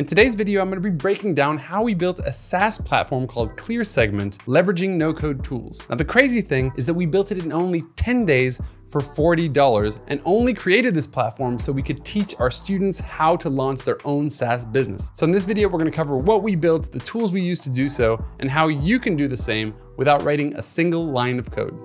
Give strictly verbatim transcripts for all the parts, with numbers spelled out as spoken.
In today's video, I'm going to be breaking down how we built a SaaS platform called ClearSegment, leveraging no-code tools. Now, the crazy thing is that we built it in only ten days for forty dollars and only created this platform so we could teach our students how to launch their own SaaS business. So in this video, we're going to cover what we built, the tools we used to do so, and how you can do the same without writing a single line of code.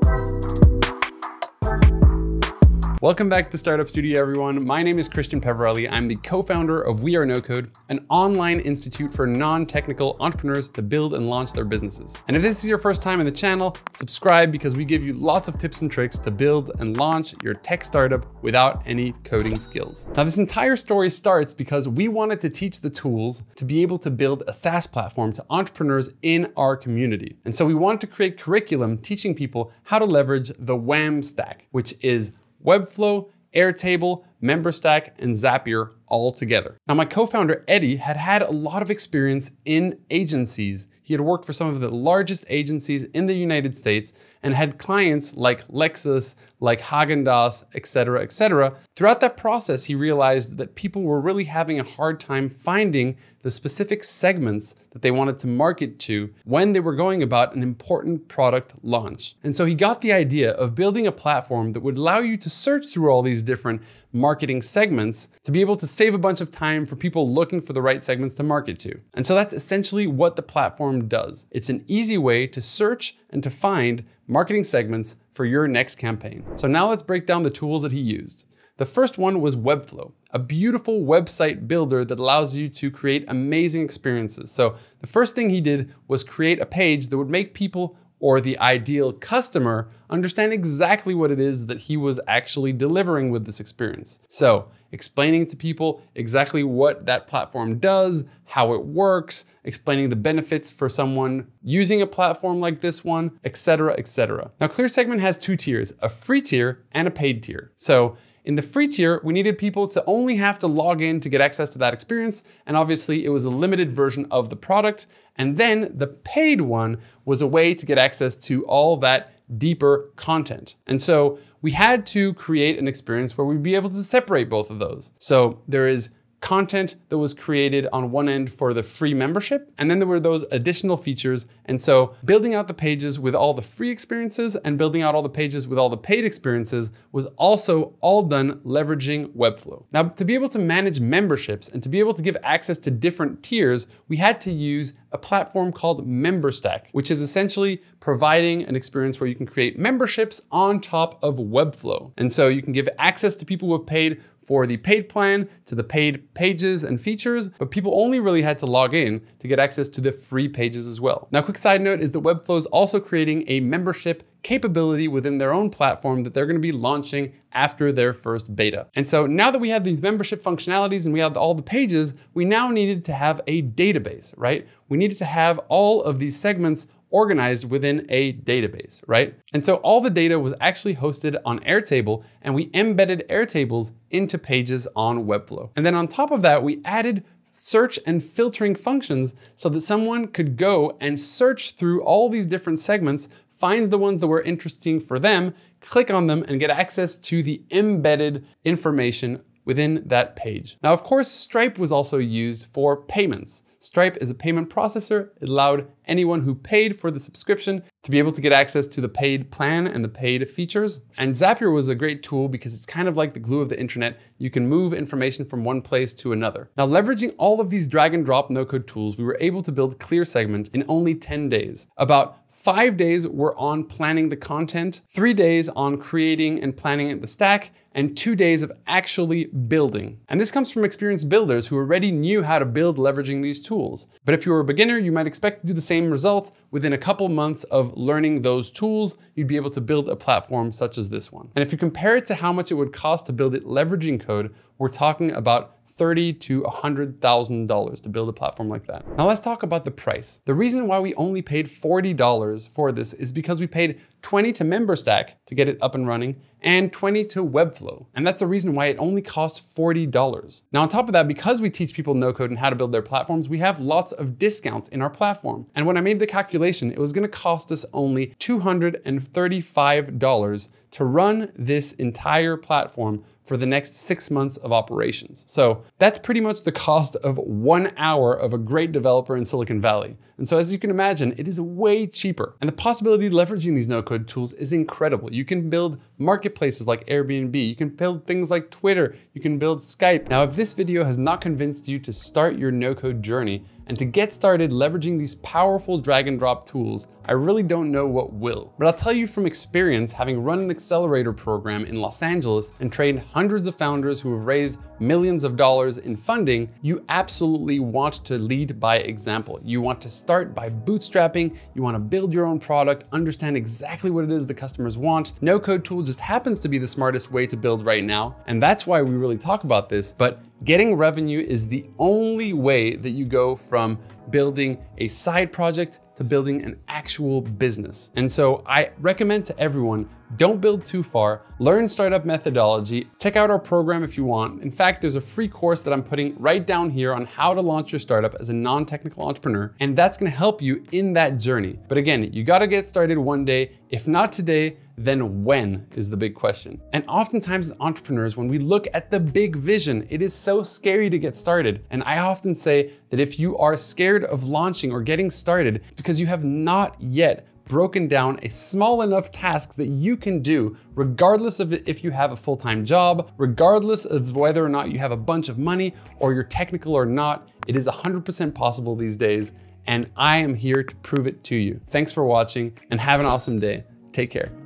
Welcome back to the Startup Studio, everyone. My name is Christian Peverelli. I'm the co-founder of We Are No Code, an online institute for non-technical entrepreneurs to build and launch their businesses. And if this is your first time in the channel, subscribe because we give you lots of tips and tricks to build and launch your tech startup without any coding skills. Now, this entire story starts because we wanted to teach the tools to be able to build a SaaS platform to entrepreneurs in our community. And so we wanted to create curriculum teaching people how to leverage the WHAM stack, which is Webflow, Airtable, Memberstack, and Zapier all together. Now, my co-founder Eddie had had a lot of experience in agencies. He had worked for some of the largest agencies in the United States and had clients like Lexus, like Haagen-Dazs, et cetera, et cetera. Throughout that process, he realized that people were really having a hard time finding the specific segments that they wanted to market to when they were going about an important product launch. And so he got the idea of building a platform that would allow you to search through all these different marketing segments to be able to save a bunch of time for people looking for the right segments to market to. And so that's essentially what the platform does. It's an easy way to search and to find marketing segments for your next campaign. So now let's break down the tools that he used. The first one was Webflow, a beautiful website builder that allows you to create amazing experiences. So the first thing he did was create a page that would make people, or the ideal customer, understand exactly what it is that he was actually delivering with this experience. So explaining to people exactly what that platform does, how it works, explaining the benefits for someone using a platform like this one, et cetera, et cetera. Now, ClearSegment has two tiers, a free tier and a paid tier. So in the free tier, we needed people to only have to log in to get access to that experience. And obviously it was a limited version of the product. And then the paid one was a way to get access to all that deeper content. And so we had to create an experience where we'd be able to separate both of those. So there is content that was created on one end for the free membership, and then there were those additional features. And so building out the pages with all the free experiences and building out all the pages with all the paid experiences was also all done leveraging Webflow. Now, to be able to manage memberships and to be able to give access to different tiers, we had to use a platform called Memberstack, which is essentially providing an experience where you can create memberships on top of Webflow. And so you can give access to people who have paid for the paid plan, to the paid pages and features, but people only really had to log in to get access to the free pages as well. Now, quick side note is that Webflow is also creating a membership capability within their own platform that they're going to be launching after their first beta. And so now that we had these membership functionalities and we had all the pages, we now needed to have a database, right? We needed to have all of these segments organized within a database, right? And so all the data was actually hosted on Airtable, and we embedded Airtables into pages on Webflow. And then on top of that, we added search and filtering functions so that someone could go and search through all these different segments, find the ones that were interesting for them, click on them, and get access to the embedded information within that page. Now, of course, Stripe was also used for payments. Stripe is a payment processor. It allowed anyone who paid for the subscription to be able to get access to the paid plan and the paid features. And Zapier was a great tool because it's kind of like the glue of the internet. You can move information from one place to another. Now, leveraging all of these drag and drop no-code tools, we were able to build ClearSegment in only ten days. About five days were on planning the content, three days on creating and planning the stack, and two days of actually building. And this comes from experienced builders who already knew how to build leveraging these tools. But if you were a beginner, you might expect to do the same results within a couple months of learning those tools. You'd be able to build a platform such as this one. And if you compare it to how much it would cost to build it leveraging code, we're talking about thirty thousand to one hundred thousand dollars to build a platform like that. Now let's talk about the price. The reason why we only paid forty dollars for this is because we paid twenty dollars to MemberStack to get it up and running and twenty dollars to Webflow. And that's the reason why it only costs forty dollars. Now, on top of that, because we teach people no code and how to build their platforms, we have lots of discounts in our platform. And when I made the calculation, it was going to cost us only two hundred thirty-five dollars to run this entire platform for the next six months of operations. So that's pretty much the cost of one hour of a great developer in Silicon Valley. And so as you can imagine, it is way cheaper. And the possibility of leveraging these no-code tools is incredible. You can build marketplaces like Airbnb, you can build things like Twitter, you can build Skype. Now, if this video has not convinced you to start your no-code journey, and to get started leveraging these powerful drag and drop tools, I really don't know what will. But I'll tell you from experience, having run an accelerator program in Los Angeles and trained hundreds of founders who have raised millions of dollars in funding, you absolutely want to lead by example. You want to start by bootstrapping. You want to build your own product, understand exactly what it is the customers want. No code tool just happens to be the smartest way to build right now. And that's why we really talk about this. But getting revenue is the only way that you go from building a side project to building an actual business. And so I recommend to everyone, don't build too far, learn startup methodology, check out our program if you want. In fact, there's a free course that I'm putting right down here on how to launch your startup as a non-technical entrepreneur, and that's gonna help you in that journey. But again, you gotta get started one day. If not today, then when is the big question. And oftentimes as entrepreneurs, when we look at the big vision, it is so scary to get started. And I often say that if you are scared of launching or getting started because you have not yet broken down a small enough task that you can do, regardless of if you have a full-time job, regardless of whether or not you have a bunch of money or you're technical or not, it is one hundred percent possible these days. And I am here to prove it to you. Thanks for watching and have an awesome day. Take care.